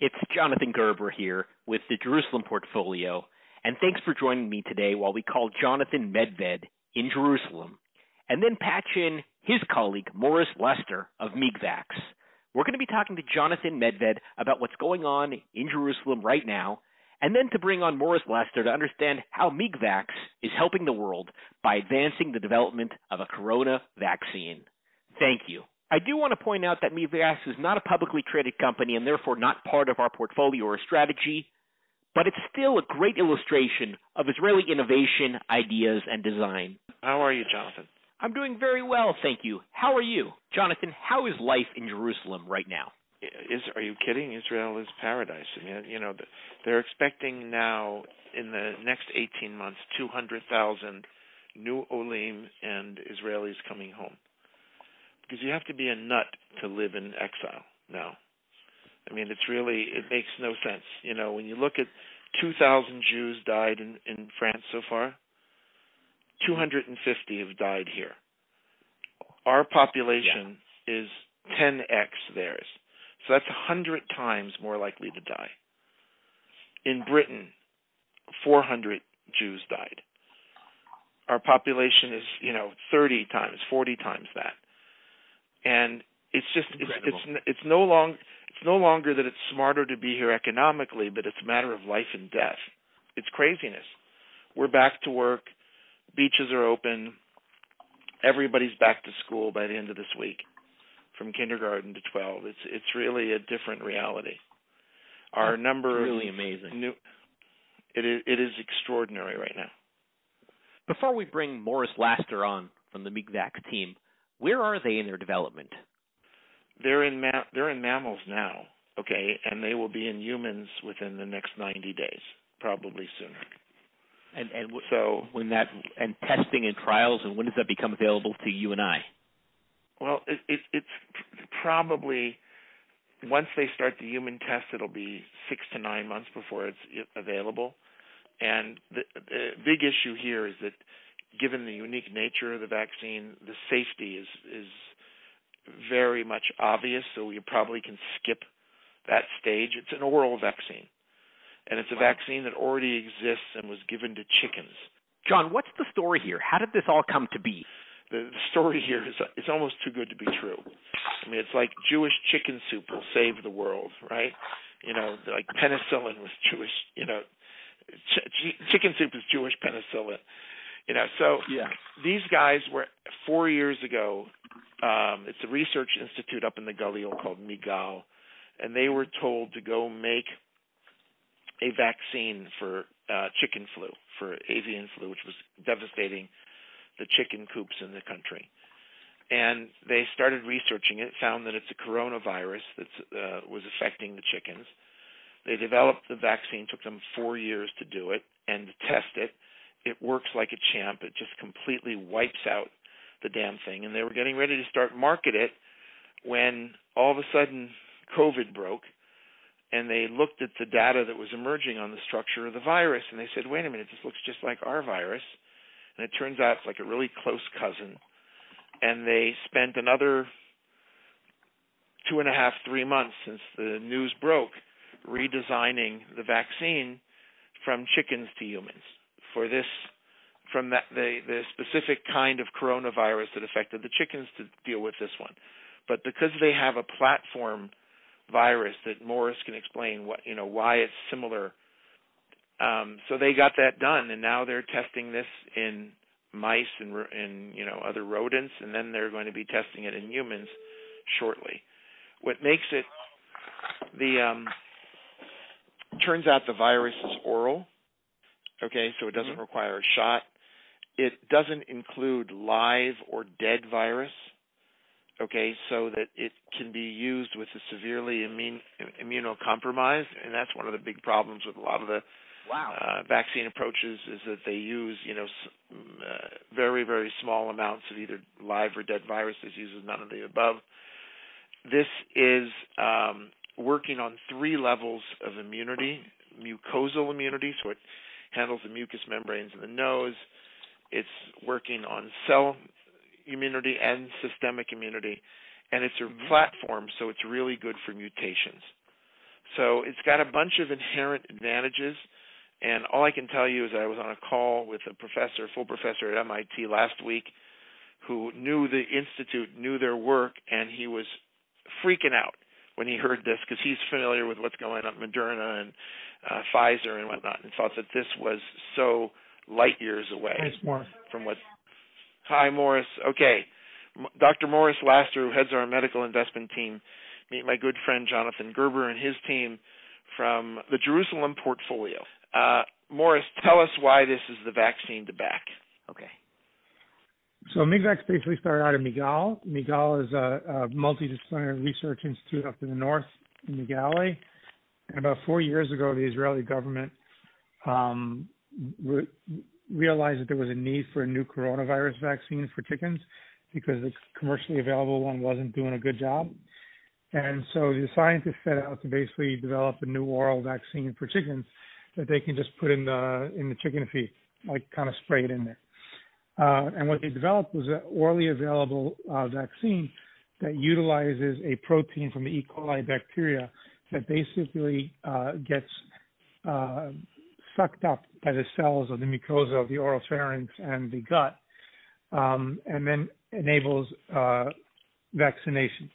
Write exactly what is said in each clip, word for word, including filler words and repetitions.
It's Jonathan Gerber here with the Jerusalem Portfolio, and thanks for joining me today while we call Jonathan Medved in Jerusalem, and then patch in his colleague Morris Laster of MigVax. We're going to be talking to Jonathan Medved about what's going on in Jerusalem right now, and then to bring on Morris Laster to understand how MigVax is helping the world by advancing the development of a corona vaccine. Thank you. I do want to point out that MigVax is not a publicly traded company and therefore not part of our portfolio or strategy, but it's still a great illustration of Israeli innovation, ideas, and design. How are you, Jonathan? I'm doing very well, thank you. How are you? Jonathan, how is life in Jerusalem right now? Is, are you kidding? Israel is paradise. I mean, you know, they're expecting now in the next eighteen months, two hundred thousand new Olim and Israelis coming home. Because you have to be a nut to live in exile now. I mean, it's really, it makes no sense. You know, when you look at two thousand Jews died in, in France so far, two hundred fifty have died here. Our population yeah. is ten X theirs. So that's one hundred times more likely to die. In Britain, four hundred Jews died. Our population is, you know, thirty times, forty times that. And it's just it's, it's it's no long it's no longer that it's smarter to be here economically, but it's a matter of life and death. It's craziness. We're back to work. Beaches are open. Everybody's back to school by the end of this week, from kindergarten to twelve. It's it's really a different reality. Our That's number really of amazing. New, it is it is extraordinary right now. Before we bring Morris Laster on from the MigVax team, where are they in their development? They're in ma they're in mammals now, okay, and they will be in humans within the next ninety days, probably sooner. And and so when that and testing and trials, and when does that become available to you and I? Well, it, it, it's probably once they start the human test, it'll be six to nine months before it's available. And the, the big issue here is that, given the unique nature of the vaccine, the safety is is very much obvious, so we probably can skip that stage. It's an oral vaccine, and it's a wow. vaccine that already exists and was given to chickens. John, what's the story here? How did this all come to be? The, the story here is it's almost too good to be true. I mean, it's like Jewish chicken soup will save the world, right? You know, like penicillin was Jewish, you know, ch ch chicken soup is Jewish penicillin. You know, so yeah. these guys were four years ago. Um, it's a research institute up in the Galilee called Migal, and they were told to go make a vaccine for uh, chicken flu, for avian flu, which was devastating the chicken coops in the country. And they started researching it, found that it's a coronavirus that uh, was affecting the chickens. They developed the vaccine, took them four years to do it and to test it. It works like a champ. It just completely wipes out the damn thing. And they were getting ready to start market it when all of a sudden COVID broke, and they looked at the data that was emerging on the structure of the virus, and they said, wait a minute, this looks just like our virus. And it turns out it's like a really close cousin. And they spent another two and a half, three months since the news broke redesigning the vaccine from chickens to humans. For this, from that, the, the specific kind of coronavirus that affected the chickens to deal with this one. But because they have a platform virus that Morris can explain what, you know, why it's similar. Um, so they got that done, and now they're testing this in mice and, and, you know, other rodents, and then they're going to be testing it in humans shortly. What makes it the, um, turns out the virus is oral. Okay, so it doesn't mm-hmm. require a shot. It doesn't include live or dead virus, okay, so that it can be used with the severely immune, immunocompromised, and that's one of the big problems with a lot of the wow. uh, vaccine approaches is that they use, you know, uh, very, very small amounts of either live or dead viruses, uses none of the above. This is um, working on three levels of immunity, mucosal immunity, so it handles the mucous membranes in the nose. It's working on cell immunity and systemic immunity, and it's a platform, so it's really good for mutations. So it's got a bunch of inherent advantages, and all I can tell you is I was on a call with a professor, full professor at M I T last week, who knew the institute, knew their work, and he was freaking out when he heard this because he's familiar with what's going on at Moderna and uh, Pfizer and whatnot, and thought that this was so light years away Thanks, from what. Hi, Morris. Okay, Doctor Morris Laster, who heads our medical investment team, meet my good friend Jonathan Gerber and his team from the Jerusalem Portfolio. Uh, Morris, tell us why this is the vaccine to back. Okay. So MigVax basically started out in Migal. Migal is a, a multidisciplinary research institute up in the north in the Galilee. And about four years ago, the Israeli government um, re- realized that there was a need for a new coronavirus vaccine for chickens because the commercially available one wasn't doing a good job. And so the scientists set out to basically develop a new oral vaccine for chickens that they can just put in the in the chicken feed, like kind of spray it in there. Uh, and what they developed was an orally available uh, vaccine that utilizes a protein from the E. coli bacteria that basically uh, gets uh, sucked up by the cells of the mucosa of the oral pharynx and the gut, um, and then enables uh, vaccination.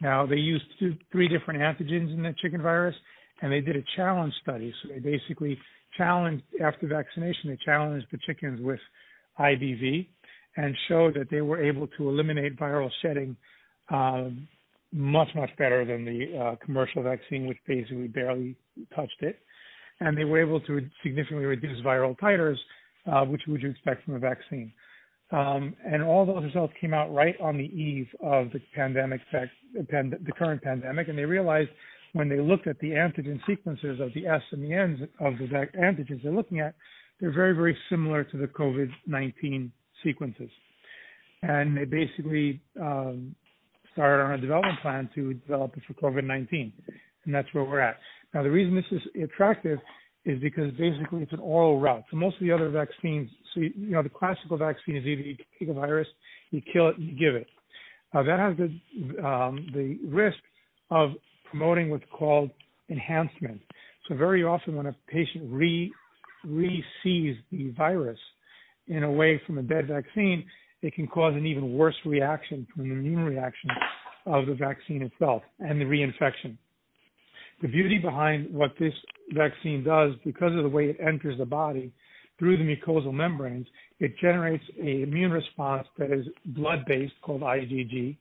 Now, they used two, three different antigens in the chicken virus, and they did a challenge study. So they basically challenged, after vaccination, they challenged the chickens with I B V and showed that they were able to eliminate viral shedding uh, much, much better than the uh, commercial vaccine, which basically barely touched it. And they were able to significantly reduce viral titers, uh, which would you expect from a vaccine. Um, and all those results came out right on the eve of the pandemic, the current pandemic. And they realized when they looked at the antigen sequences of the S and the Ns of the antigens they're looking at, they're very, very similar to the COVID nineteen sequences. And they basically um, started on a development plan to develop it for COVID nineteen. And that's where we're at. Now, the reason this is attractive is because basically it's an oral route. So most of the other vaccines, so you, you know, the classical vaccine is either you take a virus, you kill it, you give it. Uh, that has the um, the risk of promoting what's called enhancement. So very often when a patient re re-sees the virus in a way from a dead vaccine, it can cause an even worse reaction from the immune reaction of the vaccine itself and the reinfection. The beauty behind what this vaccine does, because of the way it enters the body through the mucosal membranes, it generates an immune response that is blood-based, called I G G,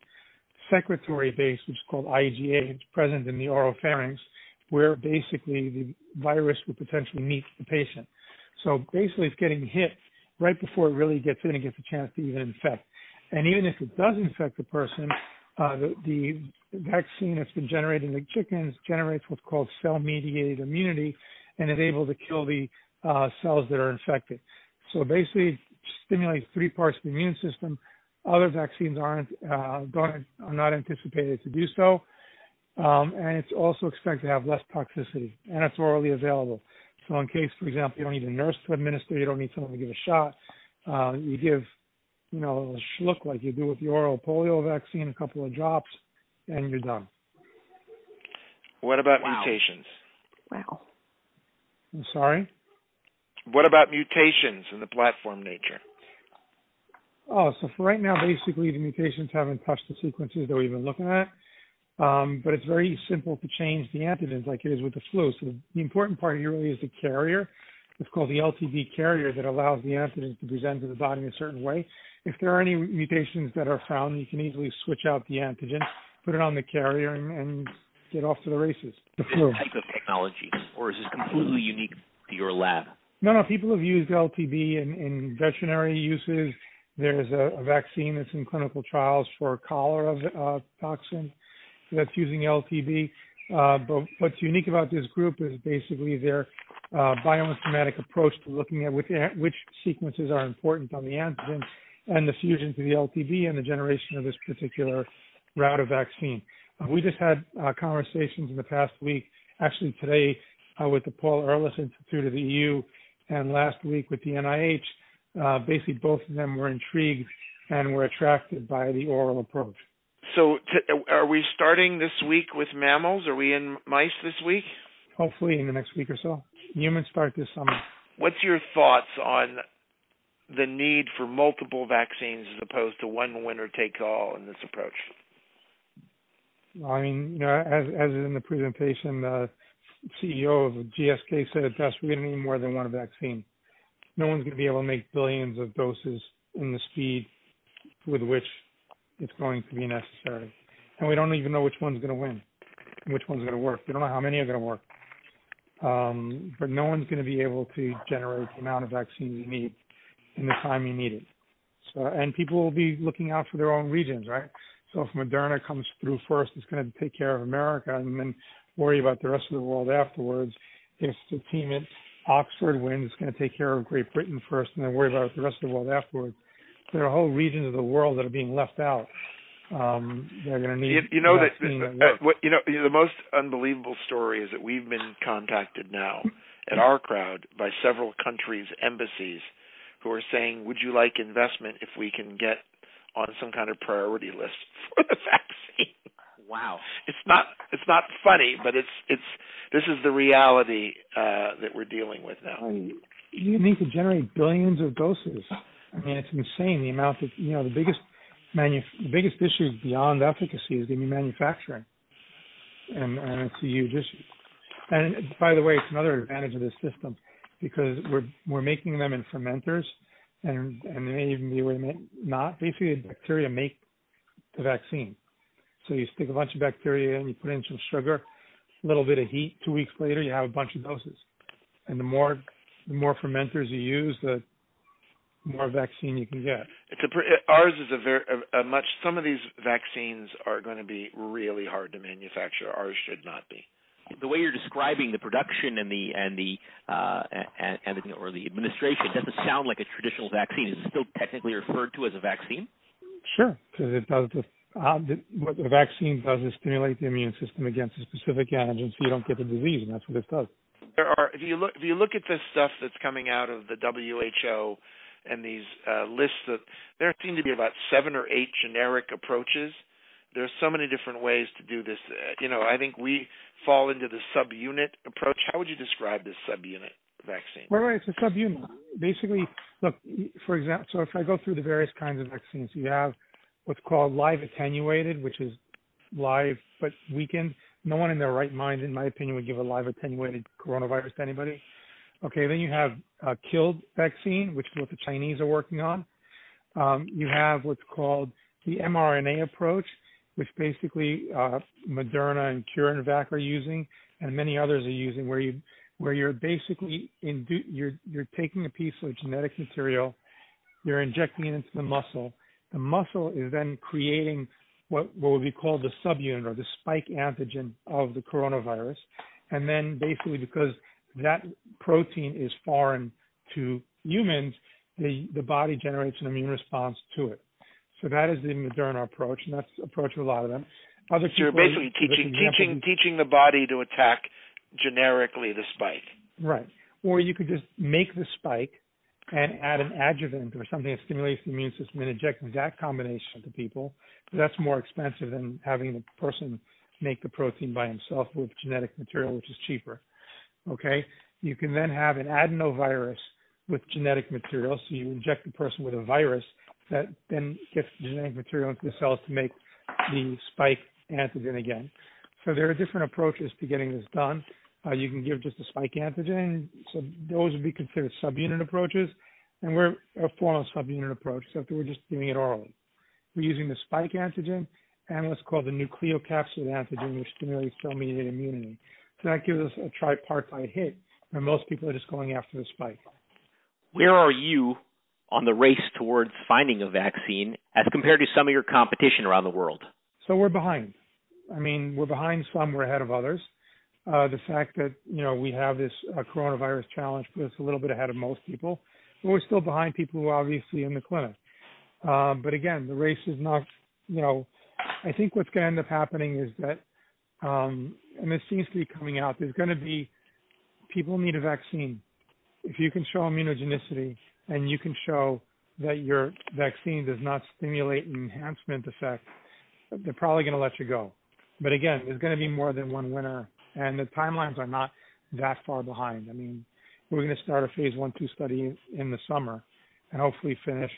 secretory-based, which is called I G A, it's present in the oropharynx, where basically the virus would potentially meet the patient. So basically it's getting hit right before it really gets in and gets a chance to even infect. And even if it does infect the person, Uh, the, the vaccine that's been generated in the chickens generates what's called cell-mediated immunity and is able to kill the uh, cells that are infected. So basically, it stimulates three parts of the immune system. Other vaccines aren't uh, don't, are not anticipated to do so. Um, and it's also expected to have less toxicity, and it's orally available. So in case, for example, you don't need a nurse to administer, you don't need someone to give a shot, uh, you give you know, it'll look like you do with the oral polio vaccine, a couple of drops, and you're done. What about wow. mutations? Wow. I'm sorry? What about mutations in the platform nature? Oh, so for right now, basically, the mutations haven't touched the sequences that we've been looking at, um, but it's very simple to change the antigens like it is with the flu. So the important part here really is the carrier. It's called the L T b carrier that allows the antigens to present to the body in a certain way. If there are any mutations that are found, you can easily switch out the antigen, put it on the carrier, and, and get off to the races. The flu. This type of technology, or is this completely unique to your lab? No, no. People have used L T b in, in veterinary uses. There's a, a vaccine that's in clinical trials for cholera uh, toxin that's using L T b. Uh, but what's unique about this group is basically their uh, bioinformatic approach to looking at which, which sequences are important on the antigen and the fusion to the L T b and the generation of this particular route of vaccine. Uh, we just had uh, conversations in the past week, actually today uh, with the Paul Ehrlich Institute of the E U and last week with the N I H. Uh, basically, both of them were intrigued and were attracted by the oral approach. So t- are we starting this week with mammals? Are we in mice this week? Hopefully in the next week or so. Humans start this summer. What's your thoughts on the need for multiple vaccines as opposed to one winner-take-all in this approach? Well, I mean, you know, as as in the presentation, the C E O of G S K said it best, we're going to need more than one vaccine. No one's going to be able to make billions of doses in the speed with which it's going to be necessary. And we don't even know which one's going to win, which one's going to work. We don't know how many are going to work. Um, but no one's going to be able to generate the amount of vaccine you need in the time you need it. So, and people will be looking out for their own regions, right? So if Moderna comes through first, it's going to take care of America and then worry about the rest of the world afterwards. If the team at Oxford wins, it's going to take care of Great Britain first and then worry about the rest of the world afterwards. There are whole regions of the world that are being left out. Um, they're going to need. You, you know that. that uh, what, you know the most unbelievable story is that we've been contacted now at OurCrowd by several countries' embassies who are saying, "Would you like investment if we can get on some kind of priority list for the vaccine?" Wow. It's not. It's not funny, but it's it's. This is the reality uh, that we're dealing with now. You need to generate billions of doses. I mean, it's insane the amount that, you know, the biggest manu- the biggest issue beyond efficacy is going to be manufacturing, and, and it's a huge issue. And by the way, it's another advantage of this system because we're we're making them in fermenters, and and they may even be a way to not. Basically, bacteria make the vaccine. So you stick a bunch of bacteria in, you put in some sugar, a little bit of heat. Two weeks later, you have a bunch of doses, and the more the more fermenters you use, the more vaccine you can get. It's a, ours is a very a, a much. Some of these vaccines are going to be really hard to manufacture. Ours should not be. The way you're describing the production and the and the uh, and, and the, or the administration doesn't sound like a traditional vaccine. Is it still technically referred to as a vaccine? Sure, because it does the, uh, the, what the vaccine does is stimulate the immune system against a specific antigen, so you don't get the disease, and that's what it does. There are if you look if you look at this stuff that's coming out of the W H O. And these uh, lists that there seem to be about seven or eight generic approaches. There's so many different ways to do this. Uh, you know, I think we fall into the subunit approach. How would you describe this subunit vaccine? Well, right, it's a subunit. Basically, look, for example, so if I go through the various kinds of vaccines, you have what's called live attenuated, which is live but weakened. No one in their right mind, in my opinion, would give a live attenuated coronavirus to anybody. Okay, then you have a killed vaccine, which is what the Chinese are working on. Um, you have what's called the mRNA approach, which basically uh, Moderna and CureVac are using, and many others are using, where you where you're basically indu- you're you're taking a piece of genetic material, you're injecting it into the muscle. The muscle is then creating what what would be called the subunit or the spike antigen of the coronavirus, and then basically because that protein is foreign to humans, the, the body generates an immune response to it. So that is the Moderna approach, and that's the approach of a lot of them. Other so you're basically are, teaching teaching teaching the body to attack generically the spike. Right. Or you could just make the spike and add an adjuvant or something that stimulates the immune system and inject that combination to people. But that's more expensive than having the person make the protein by himself with genetic material, which is cheaper. Okay, you can then have an adenovirus with genetic material. So you inject the person with a virus that then gets the genetic material into the cells to make the spike antigen again. So there are different approaches to getting this done. Uh, you can give just a spike antigen. So those would be considered subunit approaches. And we're a formal subunit approach, except that we're just doing it orally. We're using the spike antigen and what's called the nucleocapsid antigen, which stimulates cell-mediated immunity. So that gives us a tripartite hit, where most people are just going after the spike. Where are you on the race towards finding a vaccine as compared to some of your competition around the world? So we're behind. I mean, we're behind some, we're ahead of others. Uh, the fact that, you know, we have this uh, coronavirus challenge puts us a little bit ahead of most people, but we're still behind people who are obviously in the clinic. Uh, but again, the race is not, you know, I think what's going to end up happening is that Um, and this seems to be coming out. There's going to be people need a vaccine. If you can show immunogenicity and you can show that your vaccine does not stimulate an enhancement effect, they're probably going to let you go. But again, there's going to be more than one winner, and the timelines are not that far behind. I mean, we're going to start a phase one, two study in the summer and hopefully finish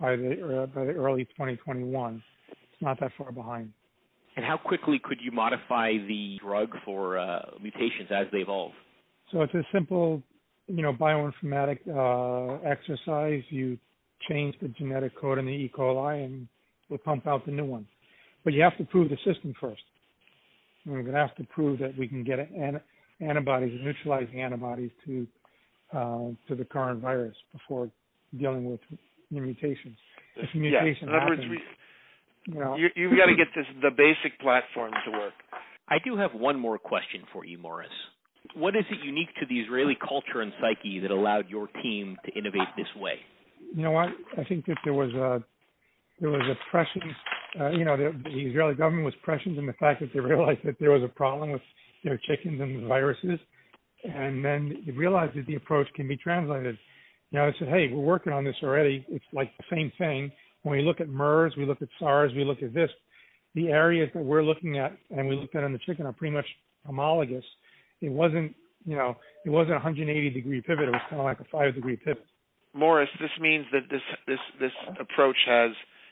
by the, uh, by the early twenty twenty-one. It's not that far behind. And how quickly could you modify the drug for uh, mutations as they evolve? So it's a simple, you know, bioinformatic uh, exercise. You change the genetic code in the E. coli and we'll pump out the new one. But you have to prove the system first. We're going to have to prove that we can get an antibodies, neutralizing antibodies to uh, to the current virus before dealing with mutations. If a mutation yeah. happens, words, we, you know. you, you've got to get this the basic platform to work. I do have one more question for you, Morris. What is it unique to the Israeli culture and psyche that allowed your team to innovate this way? You know what? I think that there was a there was a pressing. Uh, you know, the, the Israeli government was prescient in the fact that they realized that there was a problem with their chickens and the viruses, and then they realized that the approach can be translated. You know, they said, hey, we're working on this already. It's like the same thing. When we look at MERS, we look at SARS, we look at this. The areas that we're looking at and we looked at on the chicken are pretty much homologous. It wasn't, you know, it wasn't a one hundred eighty degree pivot. It was kind of like a five degree pivot. Morris, this means that this this this approach has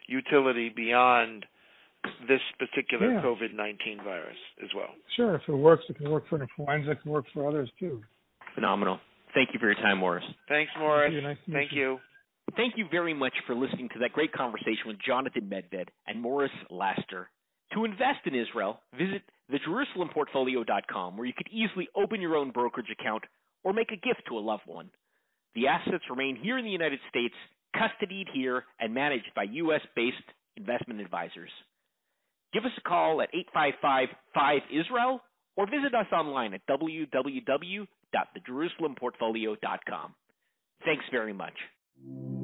utility beyond this particular yeah. COVID nineteen virus as well. Sure. If it works, it can work for influenza. It can work for others, too. Phenomenal. Thank you for your time, Morris. Thanks, Morris. Thank you. Nice to meet Thank you. you. Thank you very much for listening to that great conversation with Jonathan Medved and Morris Laster. To invest in Israel, visit the Jerusalem Portfolio dot com, where you could easily open your own brokerage account or make a gift to a loved one. The assets remain here in the United States, custodied here and managed by U S based investment advisors. Give us a call at eight five five, five, Israel or visit us online at w w w dot the Jerusalem Portfolio dot com. Thanks very much.